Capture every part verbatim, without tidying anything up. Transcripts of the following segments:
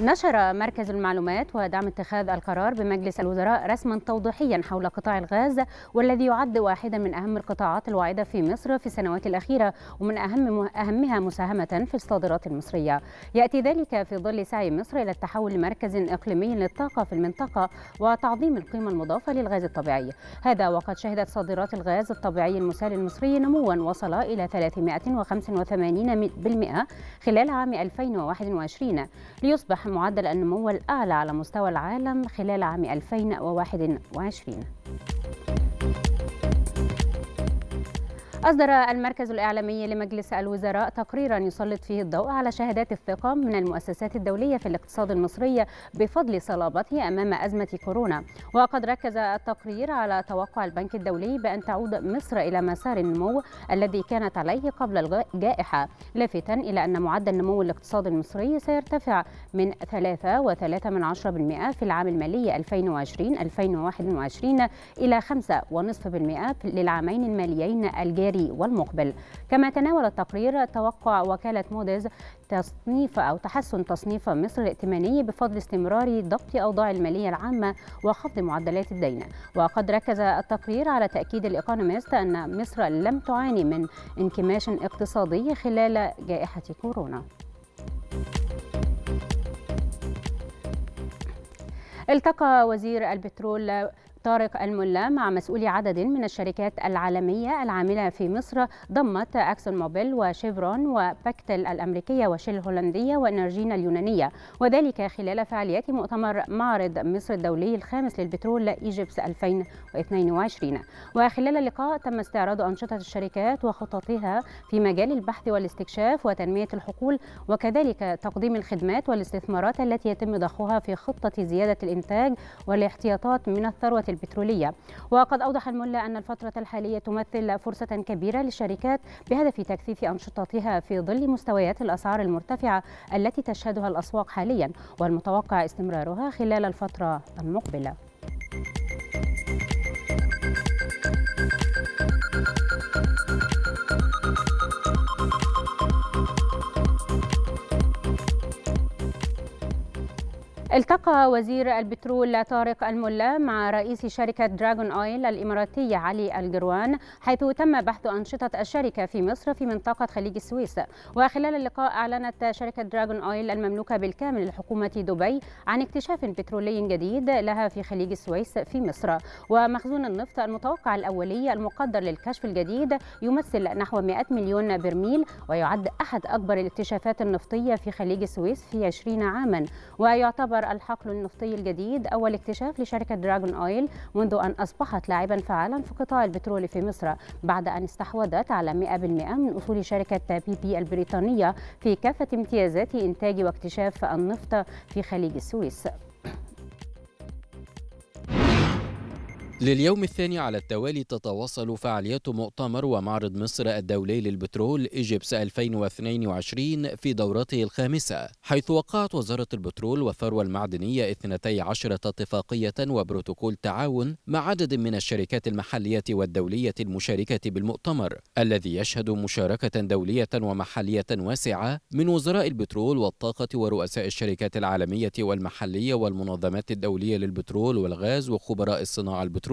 نشر مركز المعلومات ودعم اتخاذ القرار بمجلس الوزراء رسما توضيحيا حول قطاع الغاز، والذي يعد واحدا من أهم القطاعات الواعدة في مصر في السنوات الأخيرة ومن أهم أهمها مساهمة في الصادرات المصرية. يأتي ذلك في ظل سعي مصر إلى التحول لمركز إقليمي للطاقة في المنطقة وتعظيم القيمة المضافة للغاز الطبيعي، هذا وقد شهدت صادرات الغاز الطبيعي المسال المصري نموا وصل إلى ثلاثمائة وخمسة وثمانين بالمئة خلال عام ألفين وواحد وعشرين ليصبح معدل النمو الأعلى على مستوى العالم خلال عام ألفين وواحد وعشرين. أصدر المركز الإعلامي لمجلس الوزراء تقريرا يسلط فيه الضوء على شهادات الثقة من المؤسسات الدولية في الاقتصاد المصري بفضل صلابته أمام أزمة كورونا، وقد ركز التقرير على توقع البنك الدولي بأن تعود مصر إلى مسار النمو الذي كانت عليه قبل الجائحة، لافتا إلى أن معدل نمو الاقتصاد المصري سيرتفع من ثلاثة فاصلة ثلاثة بالمئة في العام المالي ألفين وعشرين ألفين وواحد وعشرين إلى خمسة فاصلة خمسة بالمئة للعامين الماليين الجاريين والمقبل. كما تناول التقرير توقع وكالة موديز تصنيف أو تحسن تصنيف مصر الائتماني بفضل استمرار ضبط أوضاع المالية العامة وخفض معدلات الدين. وقد ركز التقرير على تأكيد الإيكونوميست أن مصر لم تعاني من انكماش اقتصادي خلال جائحة كورونا. التقى وزير البترول طارق الملا مع مسؤولي عدد من الشركات العالمية العاملة في مصر ضمت اكسون موبيل وشيفرون وبكتل الأمريكية وشيل الهولندية وانرجينا اليونانية، وذلك خلال فعاليات مؤتمر معرض مصر الدولي الخامس للبترول إيجيبس ألفين واثنين وعشرين. وخلال اللقاء تم استعراض أنشطة الشركات وخططها في مجال البحث والاستكشاف وتنمية الحقول، وكذلك تقديم الخدمات والاستثمارات التي يتم ضخها في خطة زيادة الإنتاج والاحتياطات من الثروة البترولية. وقد أوضح الملا أن الفترة الحالية تمثل فرصة كبيرة للشركات بهدف تكثيف أنشطتها في ظل مستويات الأسعار المرتفعة التي تشهدها الأسواق حاليا والمتوقع استمرارها خلال الفترة المقبلة. التقى وزير البترول طارق الملا مع رئيس شركة دراجون أويل الإماراتية علي الجروان، حيث تم بحث أنشطة الشركة في مصر في منطقة خليج السويس. وخلال اللقاء أعلنت شركة دراجون أويل المملوكة بالكامل لحكومة دبي عن اكتشاف بترولي جديد لها في خليج السويس في مصر، ومخزون النفط المتوقع الأولي المقدر للكشف الجديد يمثل نحو مئة مليون برميل، ويعد أحد أكبر الاكتشافات النفطية في خليج السويس في عشرين عاما. ويعتبر الحقل النفطي الجديد أول اكتشاف لشركة دراجون أويل منذ أن أصبحت لاعبا فعالا في قطاع البترول في مصر، بعد أن استحوذت على مئة بالمئة من أصول شركة بي بي البريطانية في كافة امتيازات إنتاج واكتشاف النفط في خليج السويس. لليوم الثاني على التوالي تتواصل فعاليات مؤتمر ومعرض مصر الدولي للبترول إيجيبس ألفين واثنين وعشرين في دورته الخامسة، حيث وقعت وزارة البترول والثروة المعدنية اثنتي عشرة اتفاقية وبروتوكول تعاون مع عدد من الشركات المحلية والدولية المشاركة بالمؤتمر، الذي يشهد مشاركة دولية ومحلية واسعة من وزراء البترول والطاقة ورؤساء الشركات العالمية والمحلية والمنظمات الدولية للبترول والغاز وخبراء الصناعة البترولية.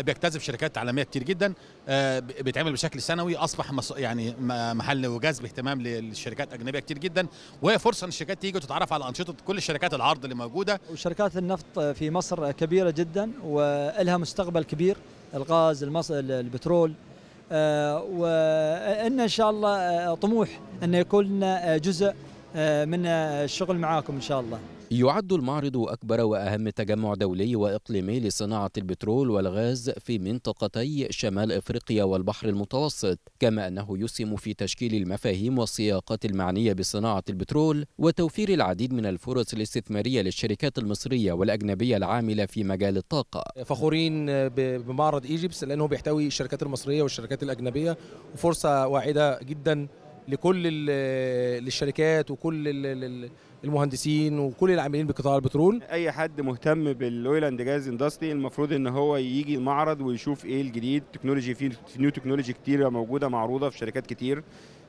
بيكتسب شركات عالميه كتير جدا، بيتعمل بشكل سنوي، اصبح يعني محل وجذب اهتمام للشركات اجنبيه كتير جدا، وهي فرصه ان الشركات تيجي وتتعرف على انشطه كل الشركات العرض اللي موجوده. وشركات النفط في مصر كبيره جدا ولها مستقبل كبير، الغاز، المصر، البترول، وان ان شاء الله طموح ان يكون جزء من الشغل معاكم ان شاء الله. يعد المعرض أكبر وأهم تجمع دولي وإقليمي لصناعة البترول والغاز في منطقتي شمال إفريقيا والبحر المتوسط، كما أنه يسهم في تشكيل المفاهيم والسياقات المعنية بصناعة البترول وتوفير العديد من الفرص الاستثمارية للشركات المصرية والأجنبية العاملة في مجال الطاقة. فخورين بمعرض إيجيبس لأنه بيحتوي الشركات المصرية والشركات الأجنبية، وفرصة واعدة جدا لكل الشركات وكل المهندسين وكل العاملين بقطاع البترول. اي حد مهتم بالاويل اند جاز اندستري المفروض ان هو يجي المعرض ويشوف ايه الجديد، تكنولوجي، فيه نيو تكنولوجي كتيره موجوده معروضه في شركات كتير،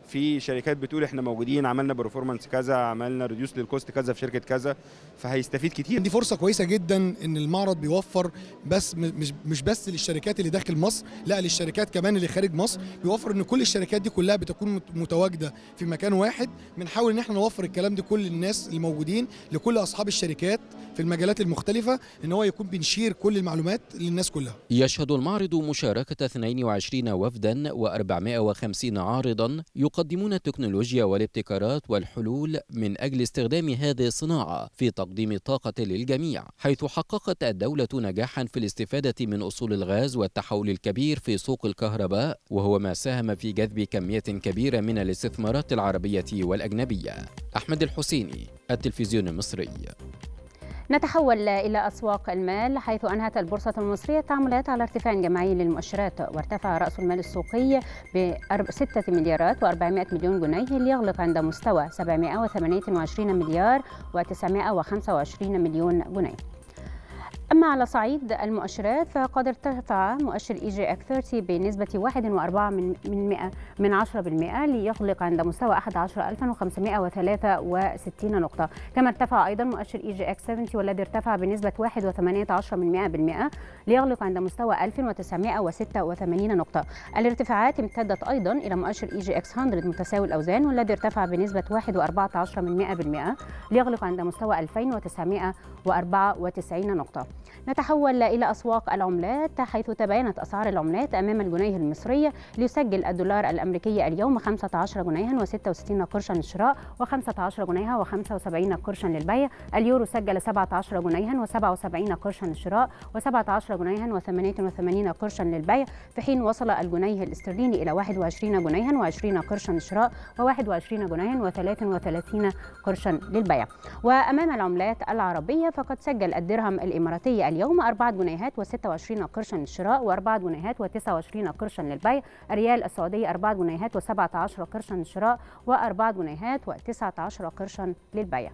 في شركات بتقول احنا موجودين، عملنا برفورمانس كذا، عملنا ريديوس للكوست كذا في شركه كذا، فهيستفيد كتير. دي فرصه كويسه جدا ان المعرض بيوفر بس مش مش بس للشركات اللي داخل مصر، لا للشركات كمان اللي خارج مصر، بيوفر ان كل الشركات دي كلها بتكون متواجده في مكان واحد. بنحاول ان احنا نوفر الكلام ده كل الناس الموجودين، لكل اصحاب الشركات في المجالات المختلفه، ان هو يكون بنشير كل المعلومات للناس كلها. يشهد المعرض مشاركه اثنين وعشرين وفدا وأربعمائة وخمسين عارضا يقدمون التكنولوجيا والابتكارات والحلول من أجل استخدام هذه الصناعة في تقديم الطاقة للجميع، حيث حققت الدولة نجاحا في الاستفادة من أصول الغاز والتحول الكبير في سوق الكهرباء، وهو ما ساهم في جذب كمية كبيرة من الاستثمارات العربية والأجنبية. أحمد الحسيني، التلفزيون المصري. نتحول إلى أسواق المال، حيث أنهت البورصة المصرية التعاملات على ارتفاع جماعي للمؤشرات، وارتفع رأس المال السوقي ب ستة مليارات وأربعمائة مليون جنيه ليغلق عند مستوى سبعمائة وثمانية وعشرين مليار وتسعمائة وخمسة وعشرين مليون جنيه. أما على صعيد المؤشرات فقد ارتفع مؤشر إيجيبس ثلاثين بنسبة واحد فاصلة أربعة من عشرة بالمائة ليغلق عند مستوى أحد عشر ألفا وخمسمائة وثلاثة وستين نقطة. كما ارتفع أيضا مؤشر إيجيبس سبعين والذي ارتفع بنسبة واحد فاصلة ثمانية عشر بالمائة ليغلق عند مستوى ألف وتسعمائة وستة وثمانين نقطة. الارتفاعات امتدت أيضا إلى مؤشر إيجيبس مئة متساوي الأوزان والذي ارتفع بنسبة واحد فاصلة أربعة عشر بالمائة ليغلق عند مستوى ألفين وتسعمائة وأربعة وتسعين نقطة. نتحول إلى أسواق العملات، حيث تباينت أسعار العملات أمام الجنيه المصري، ليسجل الدولار الأمريكي اليوم خمسة عشر جنيها وستة وستين قرشا للشراء وخمسة عشر جنيها وخمسة وسبعين قرشا للبيع. اليورو سجل سبعة عشر جنيها وسبعة وسبعين قرشا للشراء وسبعة عشر جنيها وثمانية وثمانين قرشا للبيع، في حين وصل الجنيه الاسترليني إلى واحد وعشرين جنيها وعشرين قرشا للشراء وواحد وعشرين جنيها وثلاثة وثلاثين قرشا للبيع. وأمام العملات العربية فقد سجل الدرهم الإماراتية اليوم أربعة جنيهات وستة وعشرين قرشا للشراء وأربعة جنيهات وتسعة وعشرين قرشا للبيع. الريال السعودي أربعة جنيهات وسبعة عشر قرشا للشراء وأربعة جنيهات وتسعة عشر قرشا للبيع.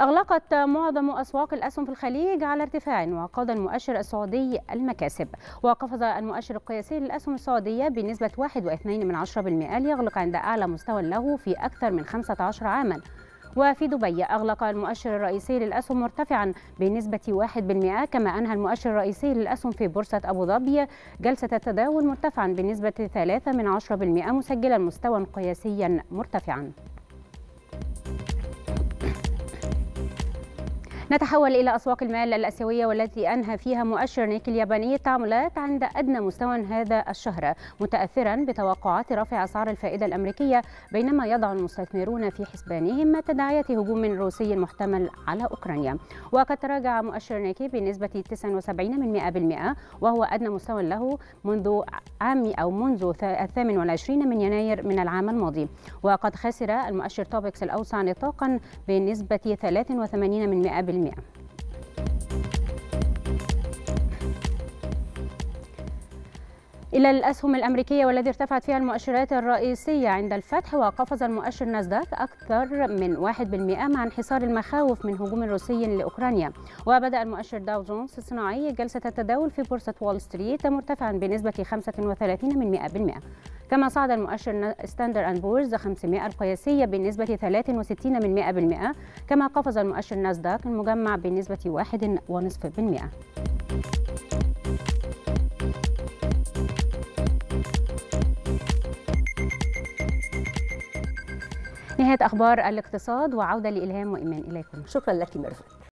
أغلقت معظم أسواق الأسهم في الخليج على ارتفاع، وقاد المؤشر السعودي المكاسب، وقفز المؤشر القياسي للأسهم السعودية بنسبة واحد فاصلة اثنين بالمائة ليغلق عند أعلى مستوى له في أكثر من خمسة عشر عاما. وفي دبي أغلق المؤشر الرئيسي للأسهم مرتفعا بنسبة واحد بالمائة، كما أنهى المؤشر الرئيسي للأسهم في بورصة أبو ظبي جلسة التداول مرتفعا بنسبة ثلاثة من عشرة بالمائة مسجلا مستوى قياسيا مرتفعا. نتحول إلى أسواق المال الآسيوية والتي أنهى فيها مؤشر نيكي الياباني التعاملات عند أدنى مستوى هذا الشهر، متأثرا بتوقعات رفع أسعار الفائدة الأمريكية، بينما يضع المستثمرون في حسبانهم تداعية هجوم روسي محتمل على أوكرانيا. وقد تراجع مؤشر نيكي بنسبة تسعة وسبعين من مائة بالمائة، وهو أدنى مستوى له منذ عام أو منذ الثامن والعشرين من يناير من العام الماضي. وقد خسر المؤشر توبكس الأوسع نطاقا بنسبة ثلاثة وثمانين من مائة بالمائة. إلى الأسهم الأمريكية والتي ارتفعت فيها المؤشرات الرئيسية عند الفتح، وقفز المؤشر ناسداك أكثر من واحد بالمائة مع انحسار المخاوف من هجوم روسي لأوكرانيا. وبدأ المؤشر داو جونز الصناعي جلسة التداول في بورصة وول ستريت مرتفعا بنسبة خمسة وثلاثين من مائة بالمائة، كما صعد المؤشر ستاندر أند بورز خمسمائة القياسية بنسبة ثلاثة وستين من مائة بالمائة، كما قفز المؤشر ناسداك المجمع بنسبة واحد فاصلة خمسة بالمائة. نهاية أخبار الاقتصاد وعودة لإلهام وإيمان. إليكم. شكرا لك مرفت.